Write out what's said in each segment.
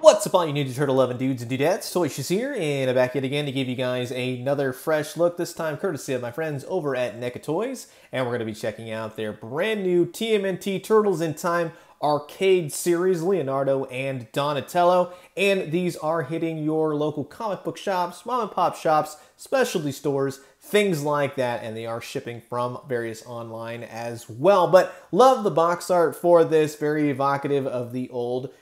What's up, all you Ninja Turtle loving dudes and dudettes? Toy Shiz here, and I'm back yet again to give you guys another fresh look, this time courtesy of my friends over at NECA Toys, and we're going to be checking out their brand new TMNT Turtles in Time arcade series, Leonardo and Donatello, and these are hitting your local comic book shops, mom and pop shops, specialty stores, things like that, and they are shipping from various online as well. But love the box art for this, very evocative of the old,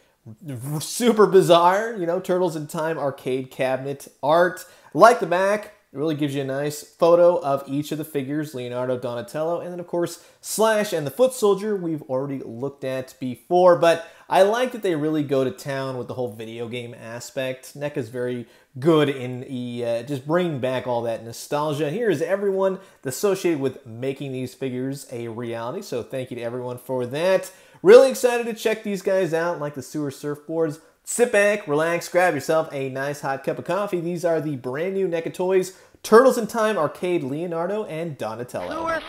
super bizarre, you know, Turtles in Time arcade cabinet art. Like the back, it really gives you a nice photo of each of the figures, Leonardo, Donatello, and then of course Slash and the Foot Soldier we've already looked at before, but I like that they really go to town with the whole video game aspect. NECA's very good in the, just bringing back all that nostalgia. Here is everyone associated with making these figures a reality, so thank you to everyone for that. Really excited to check these guys out, like the sewer surfboards. Sit back, relax, grab yourself a nice hot cup of coffee. These are the brand new NECA Toys Turtles in Time Arcade Leonardo and Donatello.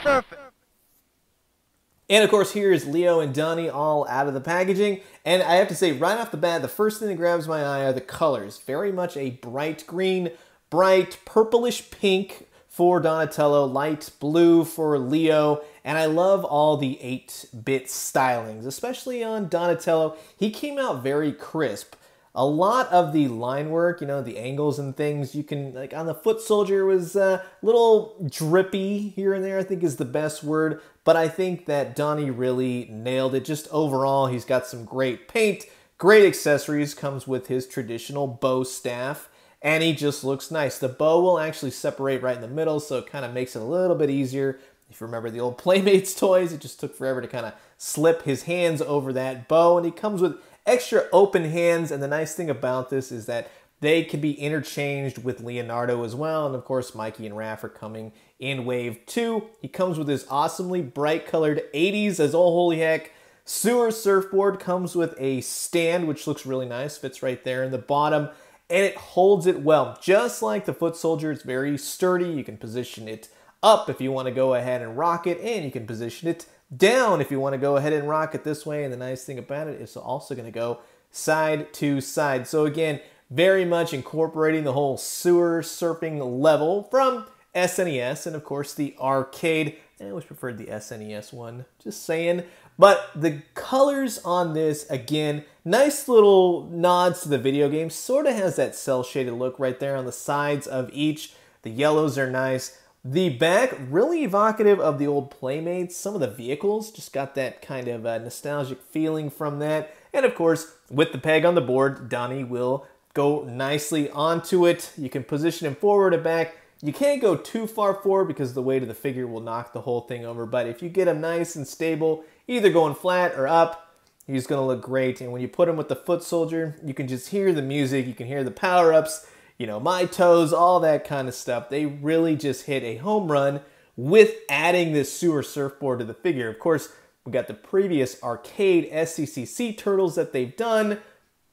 And of course, here is Leo and Donnie all out of the packaging. And I have to say, right off the bat, the first thing that grabs my eye are the colors. Very much a bright green, bright purplish pink for Donatello, light blue for Leo, and I love all the 8-bit stylings, especially on Donatello. He came out very crisp. A lot of the line work, you know, the angles and things, you can, like on the Foot Soldier was a little drippy here and there, I think is the best word, but I think that Donnie really nailed it. Just overall, he's got some great paint, great accessories, comes with his traditional bow staff, and he just looks nice. The bow will actually separate right in the middle, so it kind of makes it a little bit easier. If you remember the old Playmates toys, it just took forever to kind of slip his hands over that bow, and he comes with extra open hands, and the nice thing about this is that they can be interchanged with Leonardo as well, and of course Mikey and Raph are coming in Wave 2. He comes with his awesomely bright colored 80s as all holy heck. Sewer surfboard comes with a stand, which looks really nice, fits right there in the bottom, and it holds it well. Just like the Foot Soldier, it's very sturdy. You can position it up if you want to go ahead and rock it, and you can position it down if you want to go ahead and rock it this way. And the nice thing about it is it's also going to go side to side. So again, very much incorporating the whole sewer surfing level from SNES and of course the arcade. I always preferred the SNES one, just saying. But the colors on this, again, nice little nods to the video game. Sort of has that cel-shaded look right there on the sides of each. The yellows are nice. The back, really evocative of the old Playmates. Some of the vehicles just got that kind of nostalgic feeling from that. And of course, with the peg on the board, Donnie will go nicely onto it. You can position him forward and back. You can't go too far forward because the weight of the figure will knock the whole thing over, but if you get him nice and stable, either going flat or up, he's going to look great. And when you put him with the Foot Soldier, you can just hear the music, you can hear the power-ups, you know, my toes, all that kind of stuff. They really just hit a home run with adding this sewer surfboard to the figure. Of course, we got the previous arcade SCCC Turtles that they've done,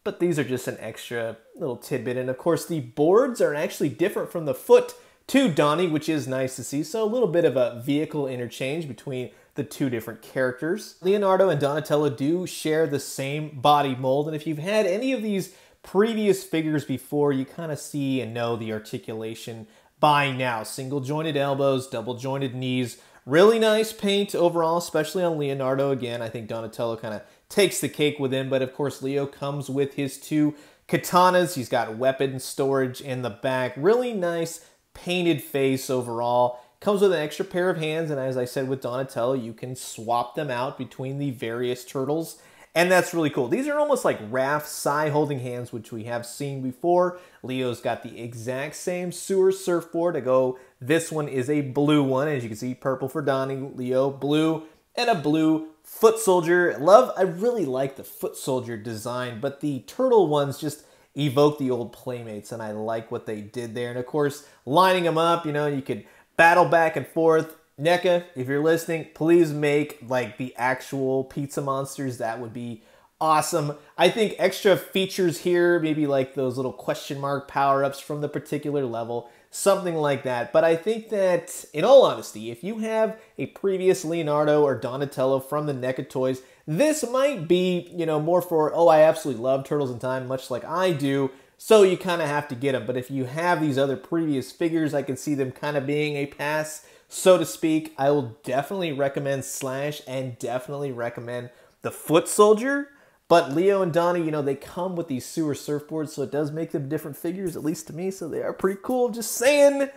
but these are just an extra little tidbit. And of course, the boards are actually different from the Foot to Donnie, which is nice to see. So a little bit of a vehicle interchange between the two different characters. Leonardo and Donatello do share the same body mold, and if you've had any of these previous figures before, you kind of see and know the articulation by now. Single jointed elbows, double jointed knees, really nice paint overall, especially on Leonardo. Again, I think Donatello kind of takes the cake with him, but of course Leo comes with his two katanas. He's got weapon storage in the back, really nice painted face overall. Comes with an extra pair of hands, and as I said with Donatello, you can swap them out between the various turtles, and that's really cool. These are almost like Raph, Sai holding hands, which we have seen before. Leo's got the exact same sewer surfboard to go. This one is a blue one, as you can see, purple for Donnie, Leo blue, and a blue Foot Soldier. I really like the Foot Soldier design, but the turtle ones just evoke the old Playmates, and I like what they did there. And of course, lining them up, you know, you could battle back and forth. NECA, if you're listening, please make like the actual pizza monsters. That would be awesome. I think extra features here, maybe like those little question mark power-ups from the particular level, something like that. But I think that, in all honesty, if you have a previous Leonardo or Donatello from the NECA Toys, this might be, you know, more for, oh, I absolutely love Turtles in Time, much like I do, so you kind of have to get them. But if you have these other previous figures, I can see them kind of being a pass, so to speak. I will definitely recommend Slash and definitely recommend the Foot Soldier. But Leo and Donnie, you know, they come with these sewer surfboards, so it does make them different figures, at least to me, so they are pretty cool, just saying.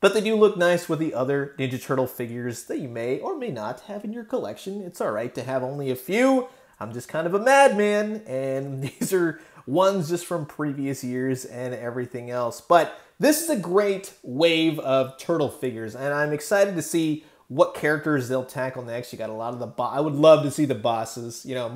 But they do look nice with the other Ninja Turtle figures that you may or may not have in your collection. It's alright to have only a few. I'm just kind of a madman, and these are ones just from previous years and everything else. But this is a great wave of turtle figures, and I'm excited to see what characters they'll tackle next. You got a lot of the I would love to see the bosses, you know,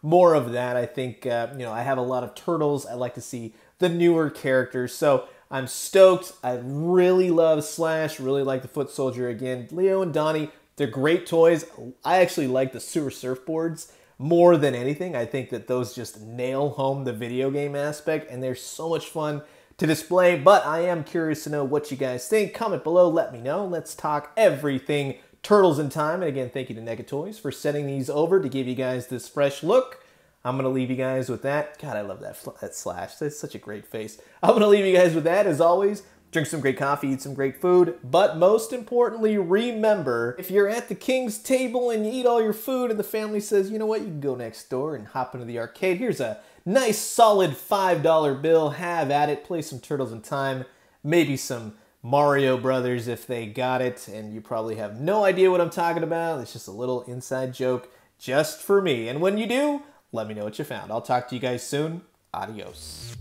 more of that. I think, you know, I have a lot of turtles. I like to see the newer characters. So I'm stoked. I really love Slash, really like the Foot Soldier again. Leo and Donnie, they're great toys. I actually like the sewer surfboards more than anything. I think that those just nail home the video game aspect, and they're so much fun to display. But I am curious to know what you guys think. Comment below, let me know. Let's talk everything Turtles in Time. And again, thank you to NECA Toys for sending these over to give you guys this fresh look. I'm going to leave you guys with that. God, I love that Slash. That's such a great face. I'm going to leave you guys with that. As always, drink some great coffee, eat some great food, but most importantly, remember, if you're at the king's table and you eat all your food and the family says, you know what, you can go next door and hop into the arcade. Here's a nice solid $5 bill. Have at it. Play some Turtles in Time, maybe some Mario Brothers if they got it, and you probably have no idea what I'm talking about. It's just a little inside joke just for me. And when you do, let me know what you found. I'll talk to you guys soon. Adios.